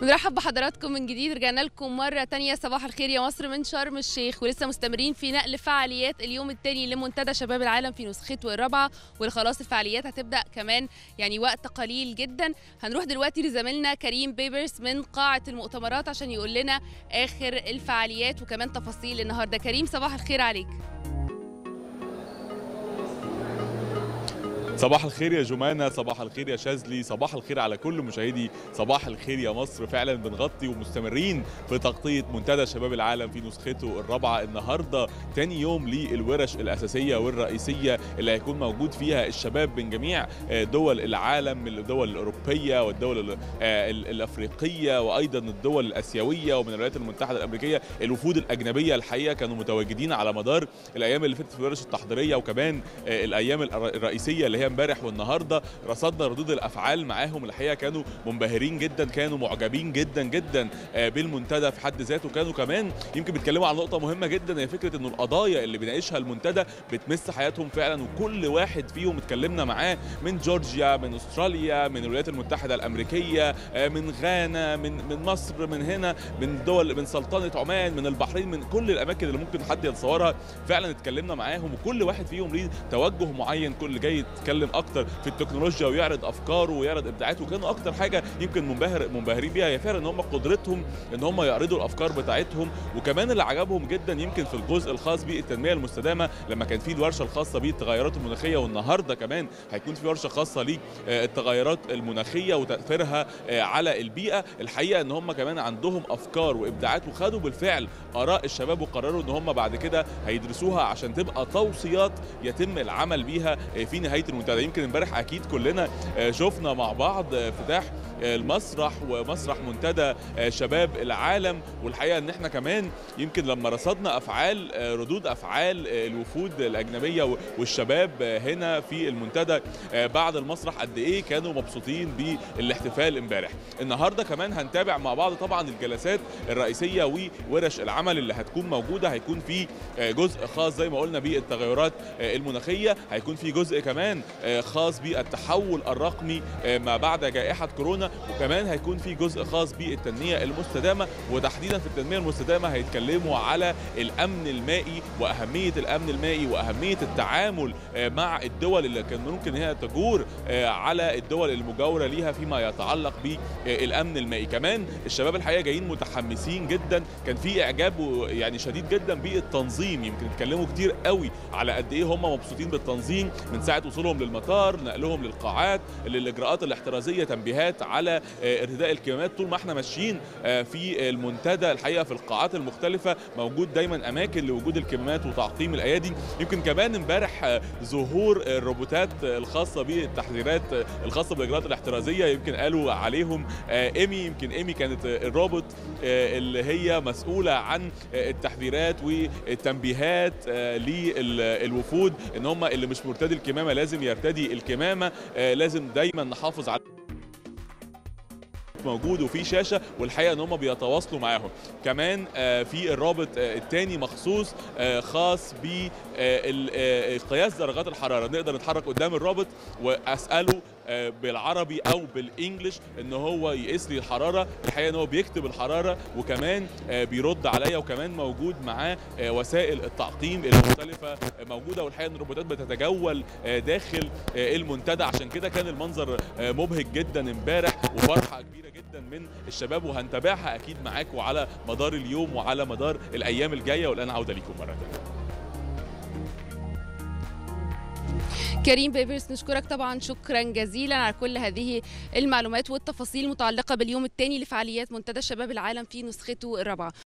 بنرحب بحضراتكم من جديد، رجعنا لكم مرة تانية. صباح الخير يا مصر من شرم الشيخ، ولسه مستمرين في نقل فعاليات اليوم التاني لمنتدى شباب العالم في نسخته الرابعة، والخلاص الفعاليات هتبدأ كمان يعني وقت قليل جدا. هنروح دلوقتي لزميلنا كريم بيبرس من قاعة المؤتمرات عشان يقول لنا آخر الفعاليات وكمان تفاصيل النهاردة. كريم، صباح الخير عليك. صباح الخير يا جمانة، صباح الخير يا شاذلي، صباح الخير على كل مشاهدي صباح الخير يا مصر. فعلا بنغطي ومستمرين في تغطية منتدى شباب العالم في نسخته الرابعة. النهاردة تاني يوم للورش الأساسية والرئيسية اللي هيكون موجود فيها الشباب من جميع دول العالم، الدول الأوروبية والدول الأفريقية وأيضا الدول الأسيوية ومن الولايات المتحدة الأمريكية. الوفود الأجنبية الحقيقة كانوا متواجدين على مدار الأيام اللي فاتت في الورش التحضيرية وكمان الأيام الرئيسية اللي هي امبارح والنهارده. رصدنا ردود الافعال معاهم، الحقيقه كانوا منبهرين جدا، كانوا معجبين جدا جدا بالمنتدى في حد ذاته. كانوا كمان يمكن بيتكلموا عن نقطه مهمه جدا، هي فكره انه القضايا اللي بيناقشها المنتدى بتمس حياتهم فعلا، وكل واحد فيهم اتكلمنا معاه من جورجيا، من استراليا، من الولايات المتحده الامريكيه، من غانا، من مصر، من هنا، من دول، من سلطنه عمان، من البحرين، من كل الاماكن اللي ممكن حد يتصورها. فعلا اتكلمنا معاهم وكل واحد فيهم ليه توجه معين، كل جاي يتكلم اكتر في التكنولوجيا ويعرض افكاره ويعرض ابداعاته. وكانوا اكتر حاجه يمكن منبهرين بيها هي فعلا ان هم قدرتهم ان هم يعرضوا الافكار بتاعتهم. وكمان اللي عجبهم جدا يمكن في الجزء الخاص بالتنميه المستدامه لما كان في الورشه الخاصه بالتغيرات المناخيه، والنهارده كمان هيكون في ورشه خاصه للتغيرات المناخيه وتاثيرها على البيئه. الحقيقه ان هم كمان عندهم افكار وابداعات، وخدوا بالفعل اراء الشباب وقرروا ان هم بعد كده هيدرسوها عشان تبقى توصيات يتم العمل بيها في نهايه المنتدى. يمكن امبارح اكيد كلنا شفنا مع بعض افتتاح المسرح ومسرح منتدى شباب العالم، والحقيقه ان احنا كمان يمكن لما رصدنا افعال ردود افعال الوفود الاجنبيه والشباب هنا في المنتدى بعد المسرح قد ايه كانوا مبسوطين بالاحتفال امبارح. النهارده كمان هنتابع مع بعض طبعا الجلسات الرئيسيه وورش العمل اللي هتكون موجوده. هيكون في جزء خاص زي ما قلنا بالتغيرات المناخيه، هيكون في جزء كمان خاص بالتحول الرقمي ما بعد جائحه كورونا، وكمان هيكون في جزء خاص بالتنمية المستدامة. وتحديدا في التنمية المستدامة هيتكلموا على الأمن المائي وأهمية الأمن المائي وأهمية التعامل مع الدول اللي كان ممكن هي تجور على الدول المجاورة ليها فيما يتعلق بالأمن المائي. كمان الشباب الحقيقة جايين متحمسين جدا، كان في إعجاب يعني شديد جدا بالتنظيم. يمكن اتكلموا كتير قوي على قد إيه هم مبسوطين بالتنظيم من ساعة وصولهم للمطار، نقلهم للقاعات، للإجراءات الاحترازية، تنبيهات على ارتداء الكمامات طول ما احنا ماشيين في المنتدى. الحقيقه في القاعات المختلفه موجود دايما اماكن لوجود الكمامات وتعقيم الايادي. يمكن كمان امبارح ظهور الروبوتات الخاصه بالتحذيرات الخاصه بالاجراءات الاحترازيه، يمكن قالوا عليهم ايمي. يمكن ايمي كانت الروبوت اللي هي مسؤوله عن التحذيرات والتنبيهات للوفود ان هم اللي مش مرتدي الكمامه لازم يرتدي الكمامه، لازم دايما نحافظ على موجود وفي شاشه، والحقيقه ان هم بيتواصلوا معاهم. كمان في الرابط الثاني مخصوص خاص بقياس درجات الحراره، نقدر نتحرك قدام الرابط واساله بالعربي او بالانجلش ان هو يقيس لي الحراره. الحقيقه ان هو بيكتب الحراره وكمان بيرد عليا، وكمان موجود معاه وسائل التعقيم المختلفه موجوده. والحقيقه ان الروبوتات بتتجول داخل المنتدى، عشان كده كان المنظر مبهج جدا امبارح، وفرحه كبيره جدا من الشباب، وهنتابعها اكيد معاكم على مدار اليوم وعلى مدار الايام الجايه. والان عوده ليكم مره ثانيه. كريم بيبرس، نشكرك طبعا، شكرا جزيلا على كل هذه المعلومات والتفاصيل المتعلقة باليوم الثاني لفعاليات منتدى شباب العالم في نسخته الرابعة.